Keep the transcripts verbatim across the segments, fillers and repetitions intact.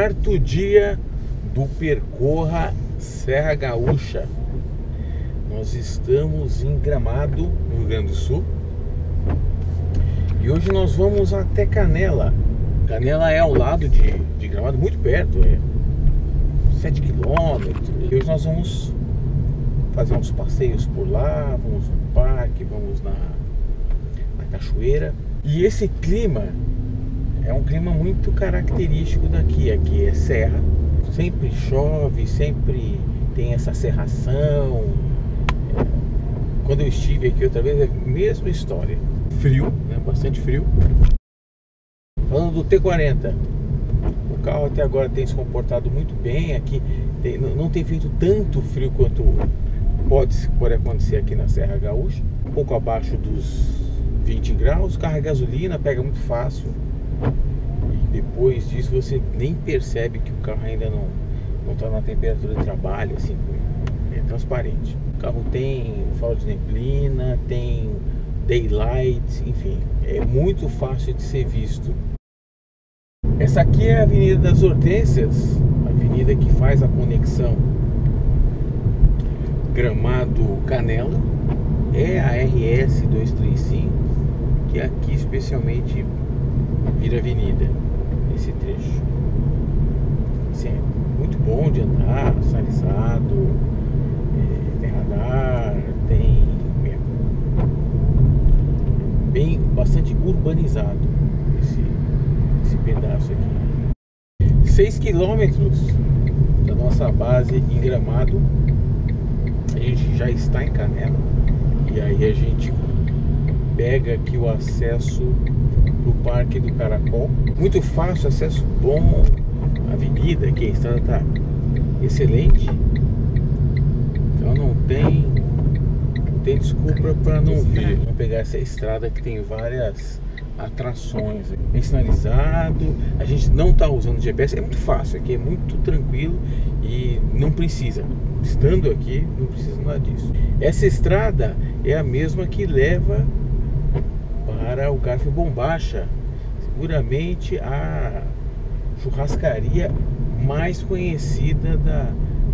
quarto dia do Percorra Serra Gaúcha. Nós estamos em Gramado, no Rio Grande do Sul, e hoje nós vamos até Canela. Canela é ao lado de, de Gramado, muito perto, é sete quilômetros. E hoje nós vamos fazer uns passeios por lá, vamos no parque, vamos na, na cachoeira. E esse clima é um clima muito característico daqui. Aqui é serra, sempre chove, sempre tem essa serração. Quando eu estive aqui outra vez, é a mesma história. Frio, né? Bastante frio. Falando do T quarenta, o carro até agora tem se comportado muito bem aqui. Tem, não tem feito tanto frio quanto pode, pode acontecer aqui na Serra Gaúcha. Um pouco abaixo dos vinte graus, carga gasolina, pega muito fácil. E depois disso você nem percebe que o carro ainda não não está na temperatura de trabalho, assim, é transparente. O carro tem farol de neblina, tem daylight, enfim, é muito fácil de ser visto. Essa aqui é a Avenida das Hortênsias, a avenida que faz a conexão Gramado-Canela. É a R S duzentos e trinta e cinco, que aqui especialmente vira avenida, esse trecho. Assim, é muito bom de andar, sinalizado, é, tem radar, tem é, bem, bastante urbanizado esse, esse pedaço aqui. seis quilômetros da nossa base em Gramado, a gente já está em Canela. E aí a gente pega aqui o acesso pro Parque do Caracol. Muito fácil, acesso bom. A avenida aqui, a estrada tá excelente. Então não tem, não tem desculpa para não vir. Vamos pegar essa estrada que tem várias atrações. Bem sinalizado. A gente não tá usando G P S. É muito fácil aqui, é muito tranquilo. E não precisa. Estando aqui, não precisa nada disso. Essa estrada é a mesma que leva para o Garfo Bombacha, seguramente a churrascaria mais conhecida da,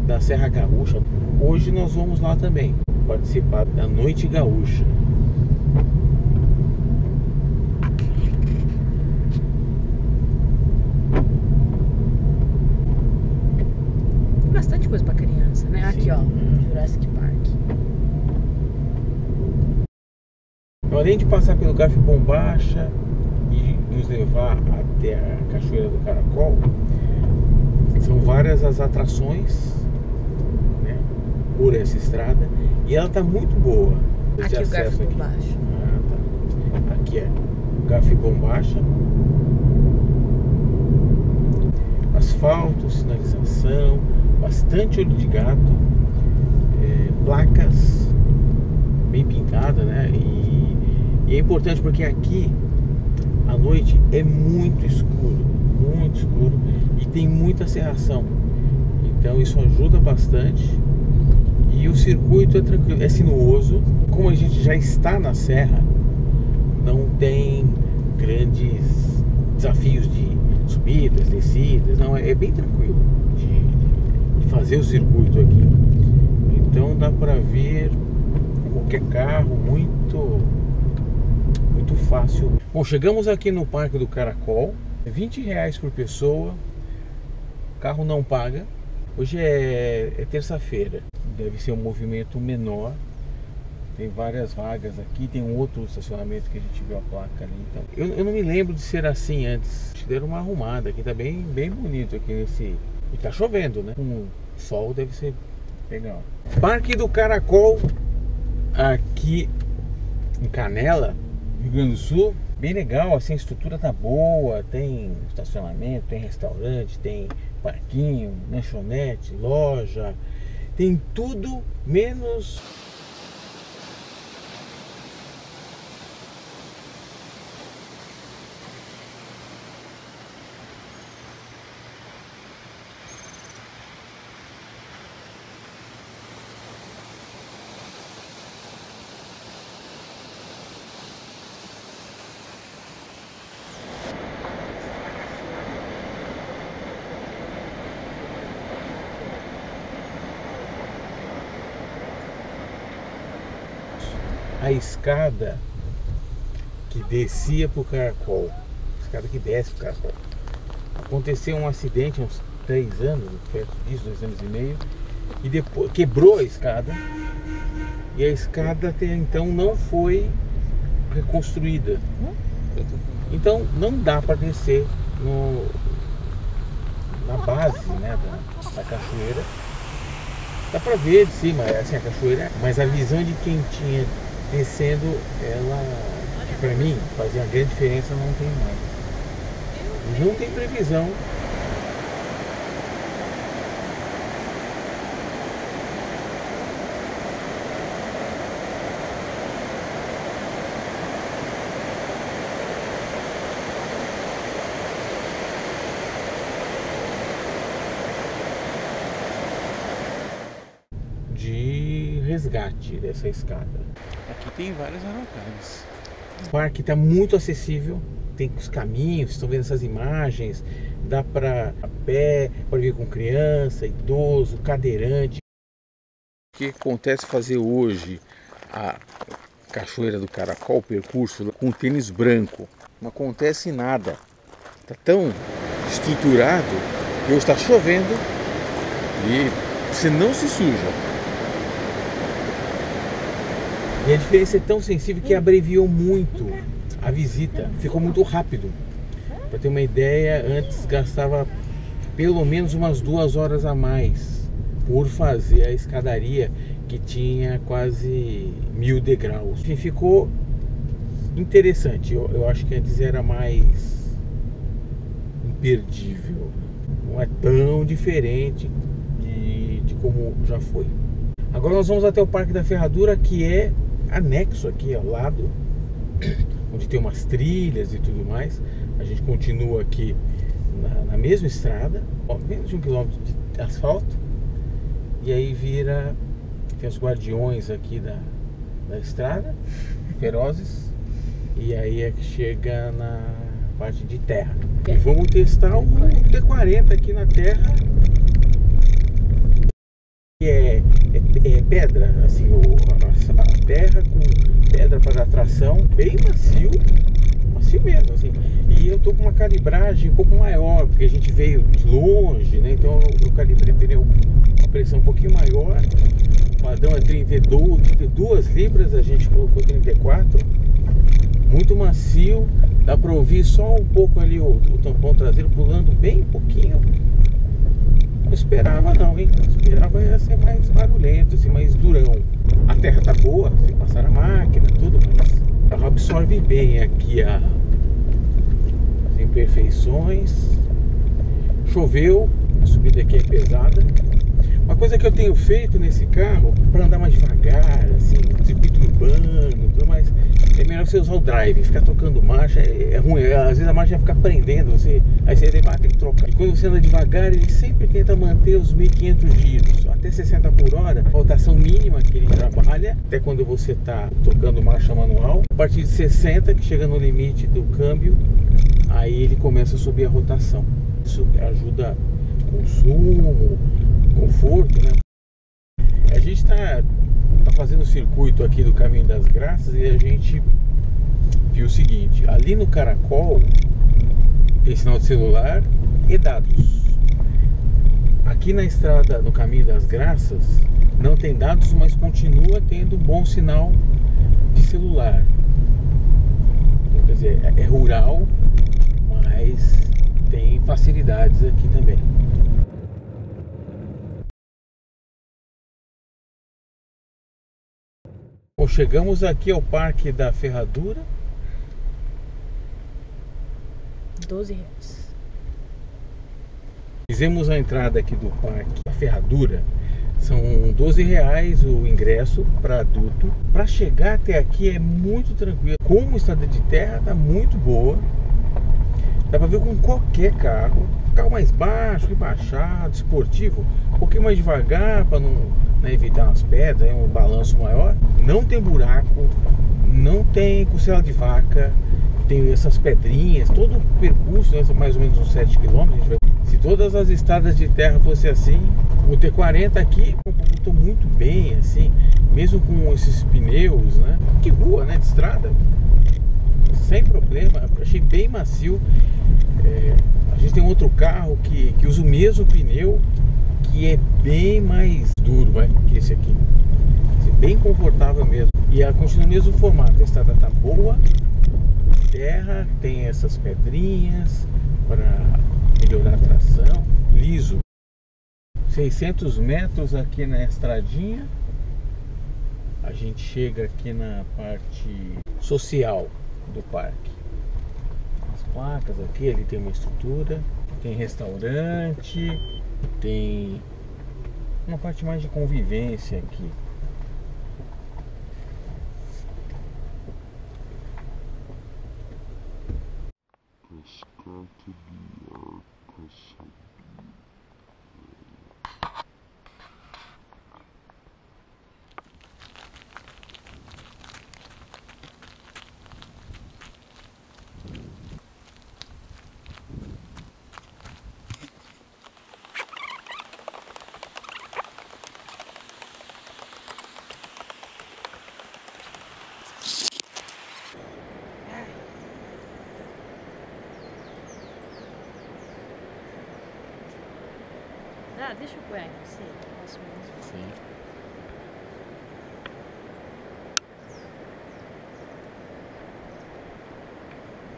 da Serra Gaúcha. Hoje nós vamos lá também participar da Noite Gaúcha. Bastante coisa para criança, né? Sim. Aqui, ó, Jurassic Park. Então, além de passar pelo Garfo Bombacha e nos levar até a Cachoeira do Caracol, são várias as atrações, né, por essa estrada, e ela tá muito boa. Aqui o Garfo Bombacha. Ah, tá. Aqui é o Garfo Bombacha. Asfalto, sinalização, bastante olho de gato, é, placas bem pintadas, né? E, e é importante porque aqui à noite é muito escuro, muito escuro, e tem muita serração, então isso ajuda bastante. E o circuito é tranquilo, é sinuoso. Como a gente já está na serra, não tem grandes desafios de subidas, descidas, não, é, é bem tranquilo de, de fazer o circuito aqui. Então dá para ver qualquer carro, muito muito fácil. Bom, chegamos aqui no Parque do Caracol, vinte reais por pessoa, carro não paga. Hoje é, é terça-feira, deve ser um movimento menor. Tem várias vagas aqui, tem um outro estacionamento que a gente viu a placa ali. Então, eu, eu não me lembro de ser assim antes. Deram uma arrumada aqui, tá bem, bem bonito aqui nesse... E tá chovendo, né? Um sol deve ser legal. Parque do Caracol, aqui em Canela, Rio Grande do Sul. Bem legal, assim, a estrutura tá boa, tem estacionamento, tem restaurante, tem parquinho, lanchonete, loja. Tem tudo menos... a escada que descia para o Caracol, a escada que desce para o Caracol. Aconteceu um acidente há uns três anos, perto disso, dois anos e meio, e depois quebrou a escada, e a escada até então não foi reconstruída. Então não dá para descer no, na base, né, da, da cachoeira. Dá para ver de cima, assim, a cachoeira, mas a visão de quem tinha descendo, ela, para mim, fazia uma grande diferença, não tem mais. Não tem previsão. Resgate dessa escada. Aqui tem várias araucárias. O parque está muito acessível, tem os caminhos, estão vendo essas imagens, dá para a pé, pode vir com criança, idoso, cadeirante. O que acontece fazer hoje a Cachoeira do Caracol, o percurso com tênis branco? Não acontece nada, está tão estruturado que hoje está chovendo e você não se suja. E a diferença é tão sensível que abreviou muito a visita, ficou muito rápido. Para ter uma ideia, antes gastava pelo menos umas duas horas a mais por fazer a escadaria, que tinha quase mil degraus. Enfim, ficou interessante. Eu, eu acho que antes era mais imperdível. Não é tão diferente de, de como já foi. Agora nós vamos até o Parque da Ferradura, que é anexo aqui ao lado, onde tem umas trilhas e tudo mais. A gente continua aqui na, na mesma estrada, ó, menos de um quilômetro de asfalto, e aí vira, tem os guardiões aqui da, da estrada, ferozes, e aí é que chega na parte de terra. E vamos testar o T quarenta aqui na terra, que é, é, é pedra, assim, o, a terra com pedra para dar tração, bem macio, macio mesmo, assim. E eu tô com uma calibragem um pouco maior, porque a gente veio de longe, né? Então eu calibrei pneu com uma pressão um pouquinho maior. O padrão é trinta e dois, trinta e duas libras, a gente colocou trinta e quatro. Muito macio, dá para ouvir só um pouco ali o, o tampão traseiro pulando bem pouquinho. Não esperava não, hein? Não esperava ia ser mais barulhento, assim, mais durão. A terra tá boa, se passar a máquina, tudo, mas ela absorve bem aqui a, as imperfeições. Choveu, a subida aqui é pesada. Uma coisa que eu tenho feito nesse carro, para andar mais devagar, assim, circuito urbano, tudo mais, é melhor você usar o drive. Ficar trocando marcha é ruim, às vezes a marcha fica prendendo você, aí você tem que trocar. E quando você anda devagar, ele sempre tenta manter os mil e quinhentos giros, até sessenta por hora, a rotação mínima que ele trabalha, até quando você está trocando marcha manual. A partir de sessenta, que chega no limite do câmbio, aí ele começa a subir a rotação. Isso ajuda o consumo, conforto, né? A gente está tá fazendo o circuito aqui do Caminho das Graças, e a gente viu o seguinte: ali no Caracol tem sinal de celular e dados. Aqui na estrada, no Caminho das Graças, não tem dados, mas continua tendo bom sinal de celular. Então, quer dizer, é rural, mas tem facilidades aqui também. Bom, chegamos aqui ao Parque da Ferradura. doze reais. Fizemos a entrada aqui do Parque da Ferradura. São doze reais o ingresso para adulto. Para chegar até aqui é muito tranquilo. Como a estrada de terra tá muito boa, dá para ver com qualquer carro. Carro mais baixo, rebaixado, esportivo, um pouquinho mais devagar para não, né, evitar umas pedras, um balanço maior. Não tem buraco, não tem costela de vaca, tem essas pedrinhas. Todo o percurso, né, mais ou menos uns sete quilômetros. Se todas as estradas de terra fossem assim, o T quarenta aqui, eu estou muito bem assim. mesmo com esses pneus, né? De rua, né? De estrada, sem problema. Achei bem macio. É, a gente tem um outro carro que, que usa o mesmo pneu, que é bem mais duro, vai, que esse aqui. Esse é bem confortável mesmo. E ela continua o mesmo formato. A estrada tá boa, terra, tem essas pedrinhas para melhorar a tração, liso. seiscentos metros aqui na estradinha. A gente chega aqui na parte social do parque. As placas aqui, ele tem uma estrutura, tem restaurante, tem uma parte mais de convivência aqui. Ah, deixa eu pôr aqui, você. Posso mesmo? Sim.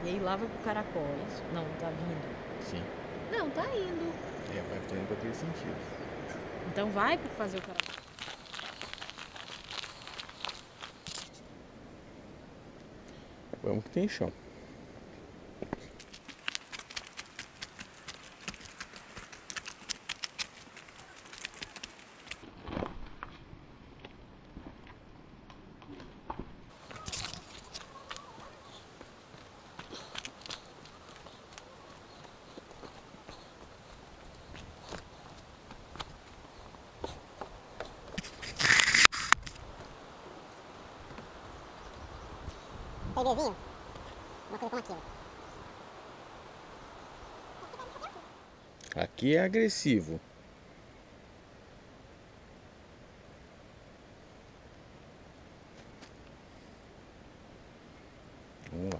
E aí lá vai pro Caracol, isso? Não, tá vindo. Sim. Não, tá indo. É, vai tá indo pra aquele sentido. Então vai pra fazer o Caracol. Vamos que tem chão. Uma coisa como aquilo. Aqui é agressivo. Vamos lá.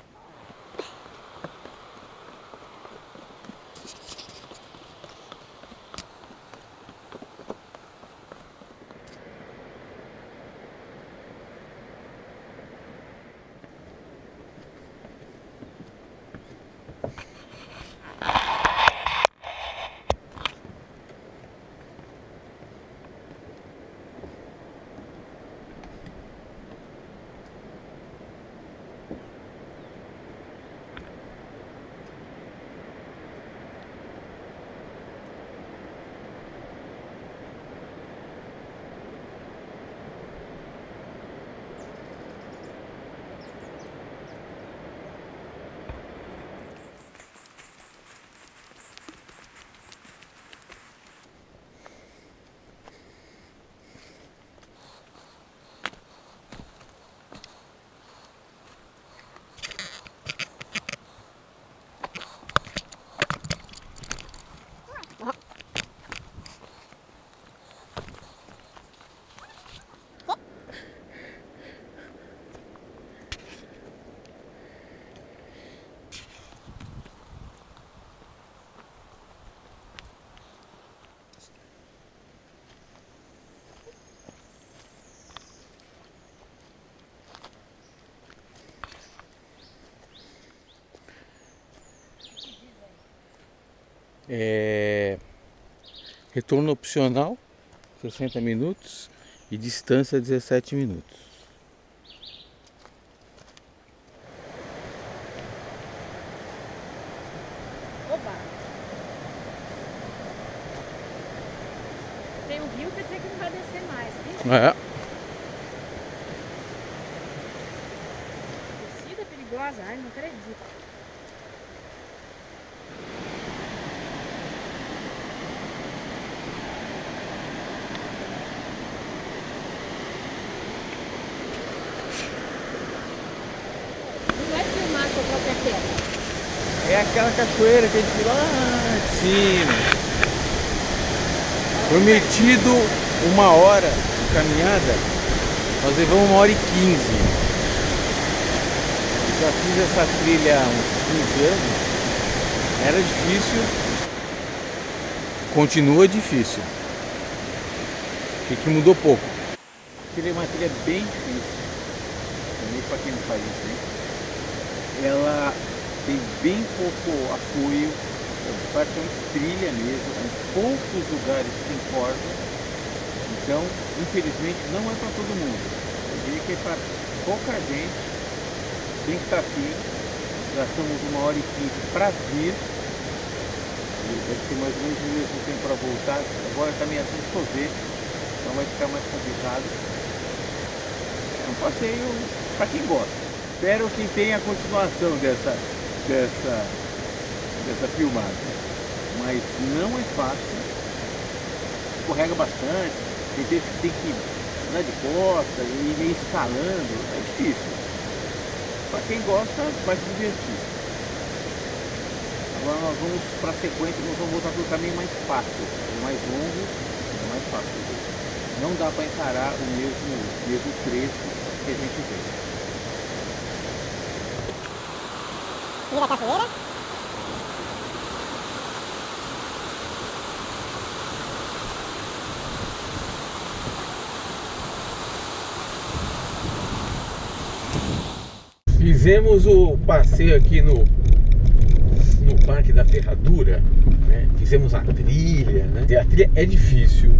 É... Retorno opcional sessenta minutos e distância dezessete minutos. Opa! Tem um rio que até que não vai descer mais, né? É. Descida perigosa, ai, não acredito. É aquela cachoeira que a gente viu lá de cima. Prometido uma hora de caminhada. Nós levamos uma hora e quinze. Já fiz essa trilha há uns quinze anos. Era difícil, continua difícil, porque mudou pouco. Aquela é uma trilha bem difícil, também para quem não faz isso, né? Ela tem bem pouco apoio, faz uma trilha mesmo, em poucos lugares tem corda, então infelizmente não é para todo mundo. Eu diria que é para pouca gente, tem que estar aqui. Gastamos uma hora e quinze para vir, e vai ter mais ou menos o mesmo tempo para voltar. Agora está meio assim chover, então vai ficar mais complicado. É um passeio para quem gosta. Espero que tenha a continuação dessa, dessa, dessa filmagem, mas não é fácil, escorrega bastante, tem vezes que tem que andar de costas e meio escalando, é difícil. Para quem gosta, vai se divertir. Agora nós vamos para a sequência, nós vamos voltar para o caminho mais fácil, mais longo, mais fácil. Não dá para encarar o mesmo, o mesmo trecho que a gente fez. Mira a cachoeira. Fizemos o passeio aqui no, no Parque da Ferradura, né? Fizemos a trilha, né? A trilha é difícil,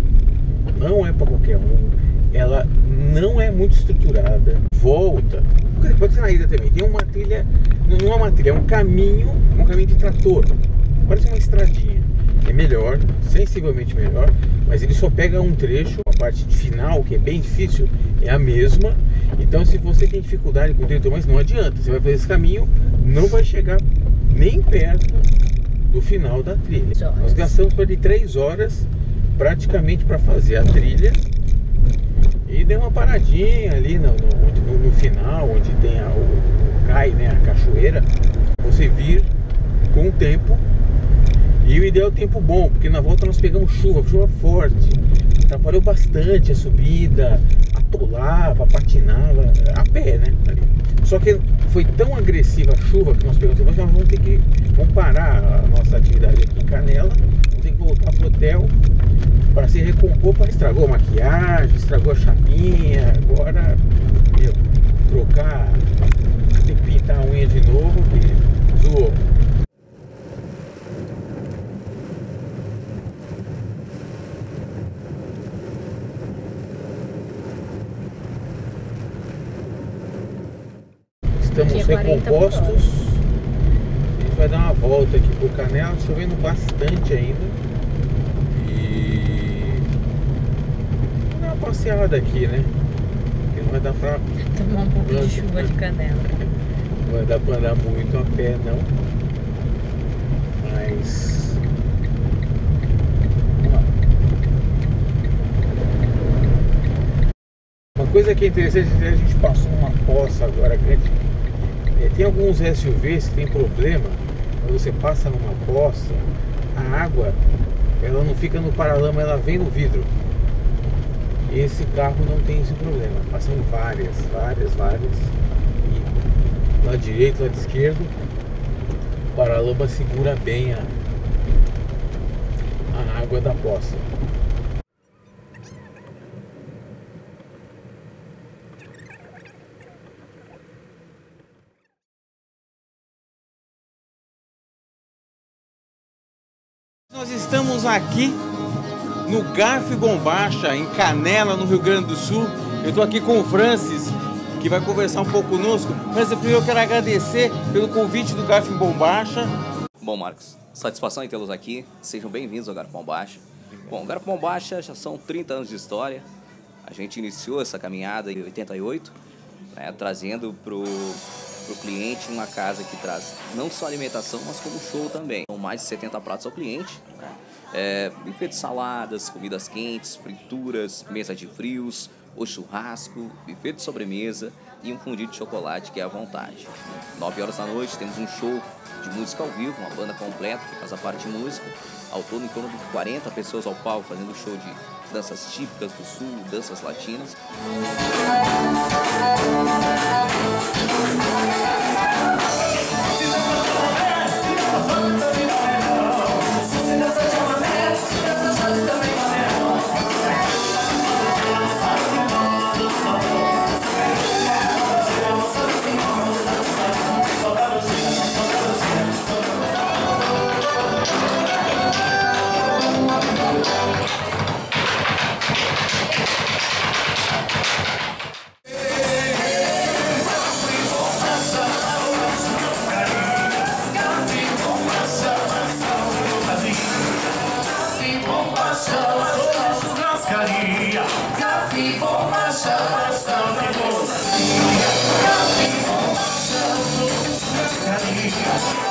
não é para qualquer um, ela não é muito estruturada. Volta, pode ser na ida também, tem uma trilha, não é uma trilha, é um caminho, um caminho de trator, parece uma estradinha. É melhor, sensivelmente melhor, mas ele só pega um trecho, a parte final, que é bem difícil, é a mesma. Então se você tem dificuldade com o diretor, mas não adianta, você vai fazer esse caminho, não vai chegar nem perto do final da trilha. Nós gastamos por de três horas praticamente para fazer a trilha e deu uma paradinha ali no, no, no final, onde tem a, o, cai, né, a cachoeira, você vir com o tempo. E o ideal é o tempo bom, porque na volta nós pegamos chuva, chuva forte, atrapalhou bastante a subida, atolava, patinava, a pé, né? Só que foi tão agressiva a chuva que nós pegamos, nós vamos ter que vamos parar a nossa atividade aqui em Canela, vamos ter que voltar pro hotel para se recompor, para estragou a maquiagem, estragou a chapinha, agora, meu, trocar, tem que pintar a unha de novo, que zoou. Estamos recompostos, a gente vai dar uma volta aqui pro Canela, chovendo bastante ainda, e vamos dar uma passeada aqui, né, porque não vai dar pra tomar um pouco de chuva de Canela, não vai dar pra andar muito a pé não, mas... coisa que é interessante, a gente passou uma poça agora grande. É, tem alguns S U Vs que tem problema, quando você passa numa poça, a água ela não fica no paralama, ela vem no vidro. Esse carro não tem esse problema, passando várias, várias, várias, e lado direito, lado esquerdo, o paralama segura bem a, a água da poça. Nós estamos aqui no Garfo e Bombacha, em Canela, no Rio Grande do Sul. Eu estou aqui com o Francis, que vai conversar um pouco conosco. Francis, primeiro eu quero agradecer pelo convite do Garfo e Bombacha. Bom, Marcos, satisfação em tê-los aqui. Sejam bem-vindos ao Garfo e Bombacha. Bom, o Garfo e Bombacha já são trinta anos de história. A gente iniciou essa caminhada em oitenta e oito, né, trazendo para o... para o cliente, uma casa que traz não só alimentação, mas como show também. São mais de setenta pratos ao cliente, né? É, buffet de saladas, comidas quentes, frituras, mesa de frios, o churrasco, buffet de sobremesa e um fundido de chocolate que é à vontade. nove horas da noite temos um show de música ao vivo, uma banda completa que faz a parte de música. Ao todo em torno de quarenta pessoas ao palco fazendo show de danças típicas do sul, danças latinas. Yes.